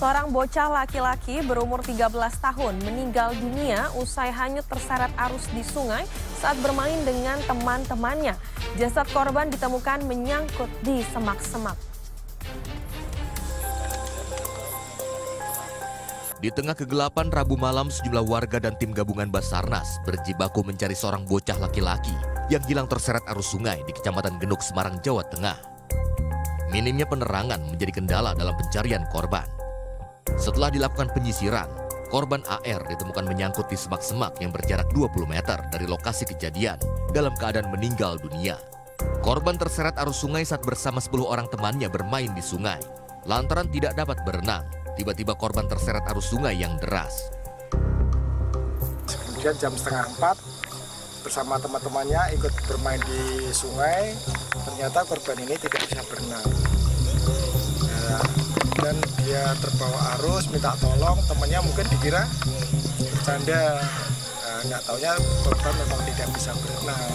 Seorang bocah laki-laki berumur 13 tahun meninggal dunia usai hanyut terseret arus di sungai saat bermain dengan teman-temannya. Jasad korban ditemukan menyangkut di semak-semak. Di tengah kegelapan Rabu malam, sejumlah warga dan tim gabungan Basarnas berjibaku mencari seorang bocah laki-laki yang hilang terseret arus sungai di Kecamatan Genuk, Semarang, Jawa Tengah. Minimnya penerangan menjadi kendala dalam pencarian korban. Setelah dilakukan penyisiran, korban AR ditemukan menyangkut di semak-semak yang berjarak 20 meter dari lokasi kejadian dalam keadaan meninggal dunia. Korban terseret arus sungai saat bersama 10 orang temannya bermain di sungai. Lantaran tidak dapat berenang, tiba-tiba korban terseret arus sungai yang deras. Kemudian jam setengah 4 bersama teman-temannya ikut bermain di sungai, ternyata korban ini tidak bisa berenang. Dan dia terbawa arus, minta tolong temannya, mungkin dikira bercanda, nggak taunya korban memang tidak bisa berenang.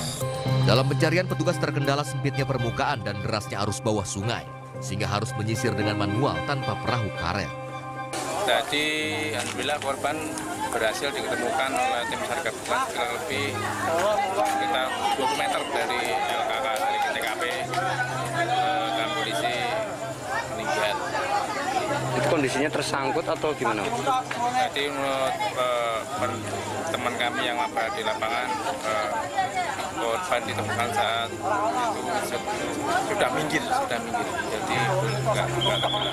Dalam pencarian petugas terkendala sempitnya permukaan dan derasnya arus bawah sungai, sehingga harus menyisir dengan manual tanpa perahu karet. Tadi alhamdulillah korban berhasil ditemukan oleh tim SAR kurang lebih sekitar 20 meter dari LKK, dari TKP. Kondisinya tersangkut atau gimana? Jadi menurut teman kami yang ada di lapangan, korban ditemukan saat itu sudah minggir, jadi nggak kemana.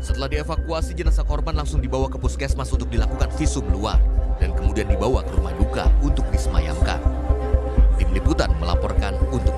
Setelah dievakuasi, jenazah korban langsung dibawa ke puskesmas untuk dilakukan visum luar dan kemudian dibawa ke rumah duka untuk disemayamkan. Tim liputan melaporkan untuk